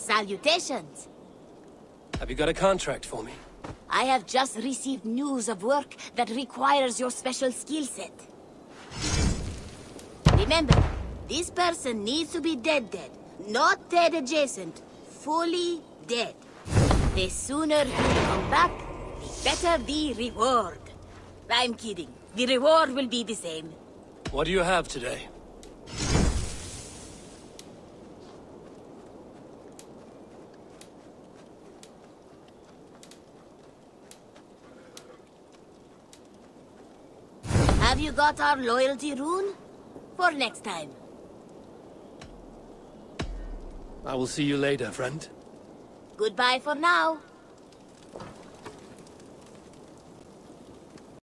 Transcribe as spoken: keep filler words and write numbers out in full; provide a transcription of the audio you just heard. Salutations. Have you got a contract for me? I have just received news of work that requires your special skill set. Remember, this person needs to be dead dead, not dead adjacent, fully dead. The sooner you come back, the better the reward. I'm kidding. The reward will be the same. What do you have today? Have you got our loyalty rune? For next time. I will see you later, friend. Goodbye for now.